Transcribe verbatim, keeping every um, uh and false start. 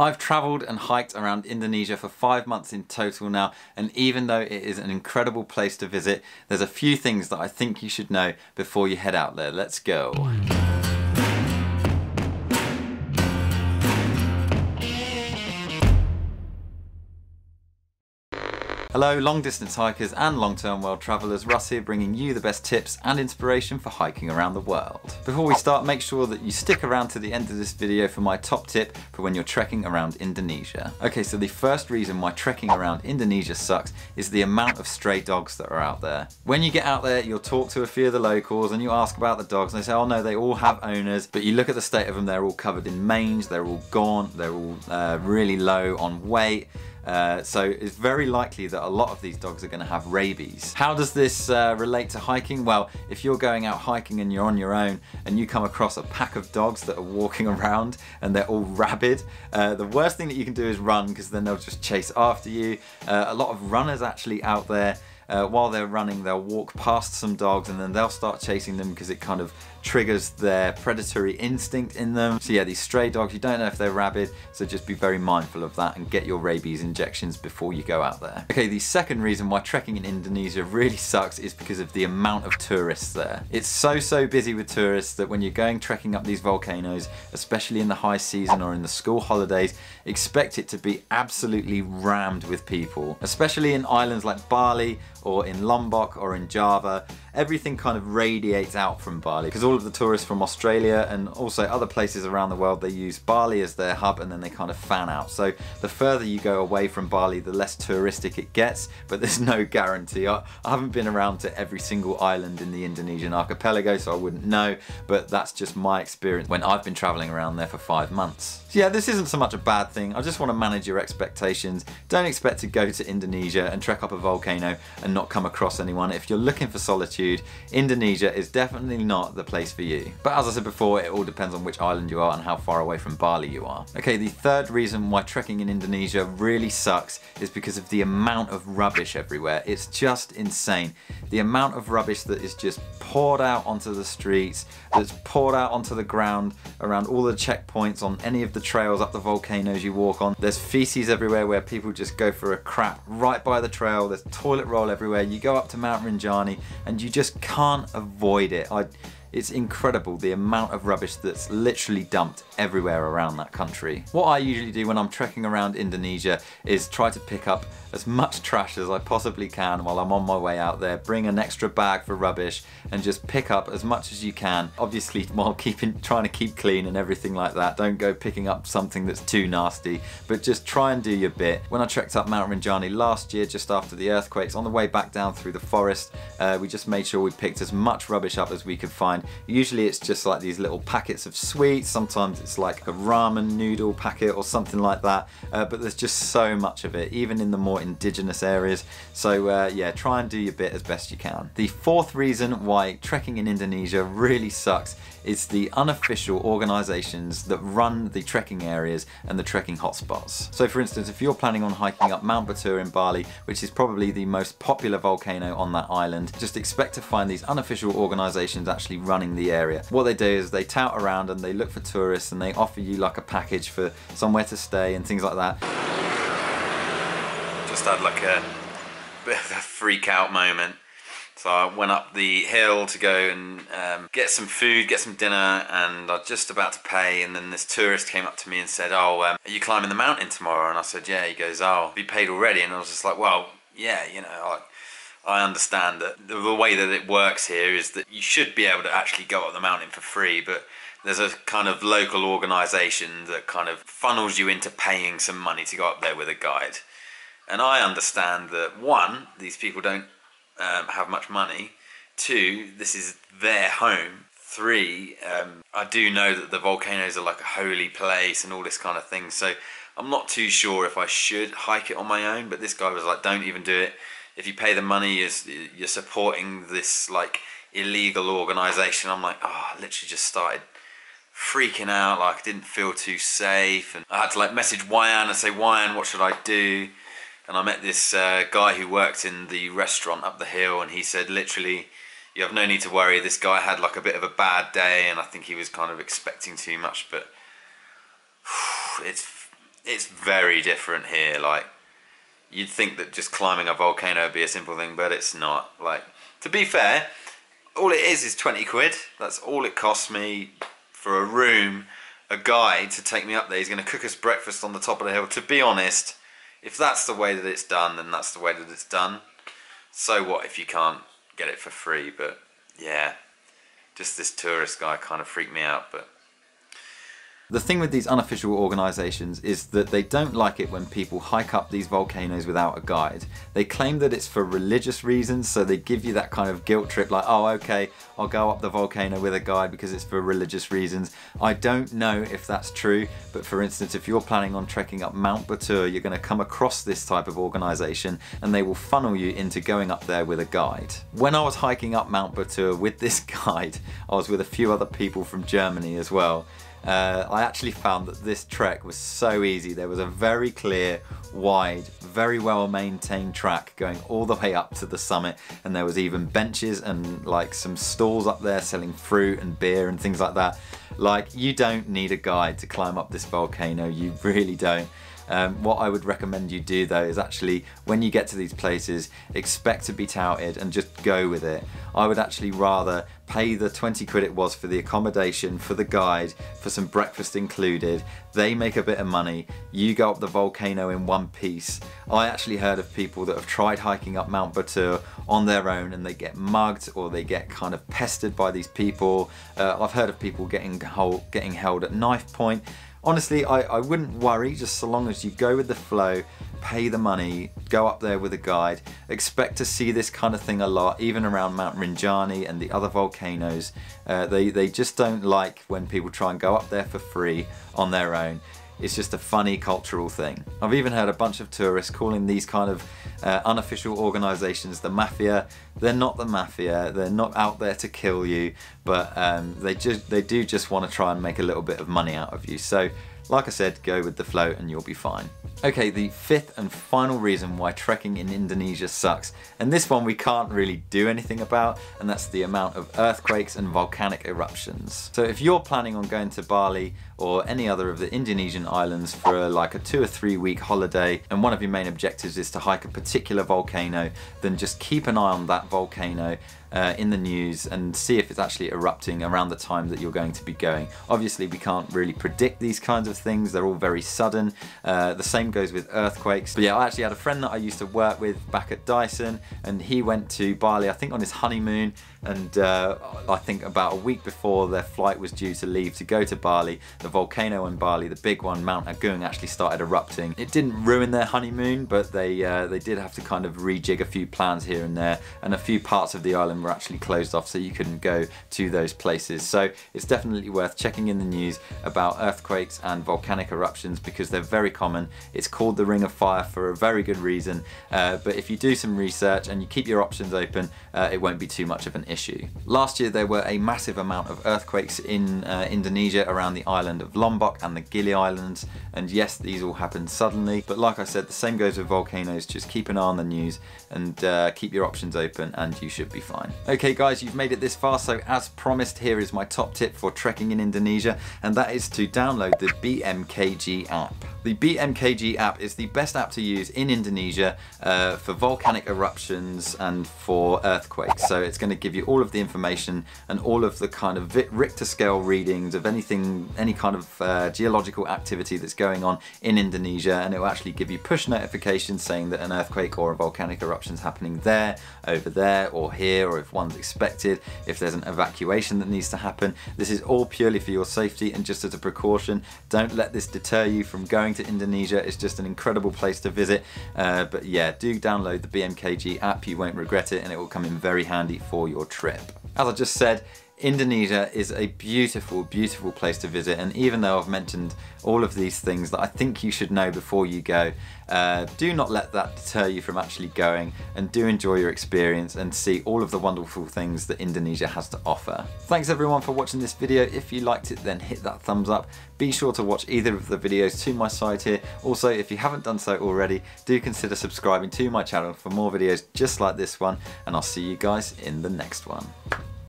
I've travelled and hiked around Indonesia for five months in total now, and even though it is an incredible place to visit, there's a few things that I think you should know before you head out there. Let's go. Hello long distance hikers and long term world travellers, Russ here bringing you the best tips and inspiration for hiking around the world. Before we start, make sure that you stick around to the end of this video for my top tip for when you're trekking around Indonesia. Okay, so the first reason why trekking around Indonesia sucks is the amount of stray dogs that are out there. When you get out there, you'll talk to a few of the locals and you ask about the dogs and they say, oh no, they all have owners, but you look at the state of them, they're all covered in mange, they're all gaunt, they're all uh, really low on weight. Uh, so it's very likely that a lot of these dogs are going to have rabies. How does this uh, relate to hiking? Well, if you're going out hiking and you're on your own and you come across a pack of dogs that are walking around and they're all rabid, uh, the worst thing that you can do is run, because then they'll just chase after you. Uh, a lot of runners actually out there, Uh, while they're running, they'll walk past some dogs and then they'll start chasing them because it kind of triggers their predatory instinct in them. So yeah, these stray dogs, you don't know if they're rabid, so just be very mindful of that and get your rabies injections before you go out there. Okay, the second reason why trekking in Indonesia really sucks is because of the amount of tourists there. It's so, so busy with tourists that when you're going trekking up these volcanoes, especially in the high season or in the school holidays, expect it to be absolutely rammed with people, especially in islands like Bali, or in Lombok or in Java. Everything kind of radiates out from Bali because all of the tourists from Australia and also other places around the world, they use Bali as their hub and then they kind of fan out. So the further you go away from Bali, the less touristic it gets, but there's no guarantee. I, I haven't been around to every single island in the Indonesian archipelago, so I wouldn't know, but that's just my experience when I've been traveling around there for five months. So yeah, this isn't so much a bad thing. I just want to manage your expectations. Don't expect to go to Indonesia and trek up a volcano and not come across anyone. If you're looking for solitude, Indonesia is definitely not the place for you. But as I said before, it all depends on which island you are and how far away from Bali you are. Okay, the third reason why trekking in Indonesia really sucks is because of the amount of rubbish everywhere. It's just insane. The amount of rubbish that is just poured out onto the streets, that's poured out onto the ground, around all the checkpoints, on any of the trails up the volcanoes you walk on. There's feces everywhere where people just go for a crap right by the trail. There's toilet roll everywhere. You go up to Mount Rinjani and you just can't avoid it. I, it's incredible the amount of rubbish that's literally dumped everywhere around that country. What I usually do when I'm trekking around Indonesia is try to pick up as much trash as I possibly can while I'm on my way out there. Bring an extra bag for rubbish and just pick up as much as you can. Obviously while keeping, trying to keep clean and everything like that. Don't go picking up something that's too nasty, but just try and do your bit. When I trekked up Mount Rinjani last year, just after the earthquakes, on the way back down through the forest, uh, we just made sure we picked as much rubbish up as we could find. Usually it's just like these little packets of sweets, sometimes it's like a ramen noodle packet or something like that, uh, but there's just so much of it, even in the more indigenous areas. So uh, yeah, try and do your bit as best you can. The fourth reason why trekking in Indonesia really sucks is the unofficial organisations that run the trekking areas and the trekking hotspots. So for instance, if you're planning on hiking up Mount Batur in Bali, which is probably the most popular volcano on that island, just expect to find these unofficial organisations actually running the area. What they do is they tout around and they look for tourists and they offer you like a package for somewhere to stay and things like that. Just had like a bit of a freak out moment. So I went up the hill to go and um, get some food, get some dinner, and I was just about to pay, and then this tourist came up to me and said, oh, um, are you climbing the mountain tomorrow? And I said, yeah. He goes, oh, have you paid already? And I was just like, well, yeah, you know, I, I understand that the, the way that it works here is that you should be able to actually go up the mountain for free, but there's a kind of local organisation that kind of funnels you into paying some money to go up there with a guide. And I understand that, one, these people don't Um, have much money. Two, this is their home. Three, um, I do know that the volcanoes are like a holy place and all this kind of thing, so I'm not too sure if I should hike it on my own, but this guy was like, don't even do it. If you pay the money, you're, you're supporting this like illegal organisation. I'm like, oh, I literally just started freaking out, like I didn't feel too safe, and I had to like message Wayan and say, Wayan, what should I do? And I met this uh, guy who worked in the restaurant up the hill, and he said, literally, you have no need to worry. This guy had like a bit of a bad day and I think he was kind of expecting too much, but it's it's very different here. Like, you'd think that just climbing a volcano would be a simple thing, but it's not. Like, to be fair, all it is is twenty quid. That's all it costs me for a room, a guy to take me up there. He's going to cook us breakfast on the top of the hill. To be honest, if that's the way that it's done, then that's the way that it's done. So what if you can't get it for free? But yeah, just this tourist guy kind of freaked me out. But the thing with these unofficial organisations is that they don't like it when people hike up these volcanoes without a guide. They claim that it's for religious reasons, so they give you that kind of guilt trip, like, oh, okay, I'll go up the volcano with a guide because it's for religious reasons. I don't know if that's true, but for instance, if you're planning on trekking up Mount Batur, you're going to come across this type of organisation and they will funnel you into going up there with a guide. When I was hiking up Mount Batur with this guide, I was with a few other people from Germany as well. Uh, I actually found that this trek was so easy. There was a very clear, wide, very well maintained track going all the way up to the summit, and there was even benches and like some stalls up there selling fruit and beer and things like that. Like, you don't need a guide to climb up this volcano, you really don't. Um, what I would recommend you do though is actually, when you get to these places, expect to be touted and just go with it. I would actually rather pay the twenty quid it was for the accommodation, for the guide, for some breakfast included. They make a bit of money, you go up the volcano in one piece. I actually heard of people that have tried hiking up Mount Batur on their own and they get mugged or they get kind of pestered by these people. Uh, I've heard of people getting, hold, getting held at knife point. Honestly, I, I wouldn't worry, just so long as you go with the flow, pay the money, go up there with a guide. Expect to see this kind of thing a lot, even around Mount Rinjani and the other volcanoes. Uh, they, they just don't like when people try and go up there for free on their own. It's just a funny cultural thing. I've even heard a bunch of tourists calling these kind of uh, unofficial organisations the mafia. They're not the mafia, they're not out there to kill you, but um, they, just, they do just want to try and make a little bit of money out of you. So, like I said, go with the flow and you'll be fine. Okay, the fifth and final reason why trekking in Indonesia sucks, and this one we can't really do anything about, and that's the amount of earthquakes and volcanic eruptions. So if you're planning on going to Bali or any other of the Indonesian islands for like a two or three week holiday, and one of your main objectives is to hike a particular volcano, then just keep an eye on that volcano Uh, in the news and see if it's actually erupting around the time that you're going to be going. Obviously we can't really predict these kinds of things, they're all very sudden. Uh, the same goes with earthquakes. But yeah, I actually had a friend that I used to work with back at Dyson, and he went to Bali I think on his honeymoon, and uh, I think about a week before their flight was due to leave to go to Bali, the volcano in Bali, the big one, Mount Agung, actually started erupting. It didn't ruin their honeymoon, but they, uh, they did have to kind of rejig a few plans here and there, and a few parts of the island were actually closed off, so you couldn't go to those places. So it's definitely worth checking in the news about earthquakes and volcanic eruptions, because they're very common. It's called the Ring of Fire for a very good reason, uh, but if you do some research and you keep your options open, uh, it won't be too much of an issue. Last year there were a massive amount of earthquakes in uh, Indonesia around the island of Lombok and the Gili Islands, and yes, these all happened suddenly, but like I said, the same goes with volcanoes. Just keep an eye on the news and uh, keep your options open and you should be fine. Okay guys, you've made it this far, so as promised, here is my top tip for trekking in Indonesia, and that is to download the B M K G app. The B M K G app is the best app to use in Indonesia uh, for volcanic eruptions and for earthquakes. So it's going to give you all of the information and all of the kind of Richter scale readings of anything, any kind of uh, geological activity that's going on in Indonesia, and it will actually give you push notifications saying that an earthquake or a volcanic eruption is happening there, over there, or here, or if one's expected, if there's an evacuation that needs to happen. This is all purely for your safety and just as a precaution. Don't let this deter you from going to Indonesia. It's just an incredible place to visit. Uh, but yeah, do download the B M K G app. You won't regret it, and it will come in very handy for your trip. As I just said, Indonesia is a beautiful, beautiful place to visit, and even though I've mentioned all of these things that I think you should know before you go, uh, do not let that deter you from actually going, and do enjoy your experience and see all of the wonderful things that Indonesia has to offer. Thanks everyone for watching this video. If you liked it, then hit that thumbs up. Be sure to watch either of the videos to my site here. Also, if you haven't done so already, do consider subscribing to my channel for more videos just like this one, and I'll see you guys in the next one.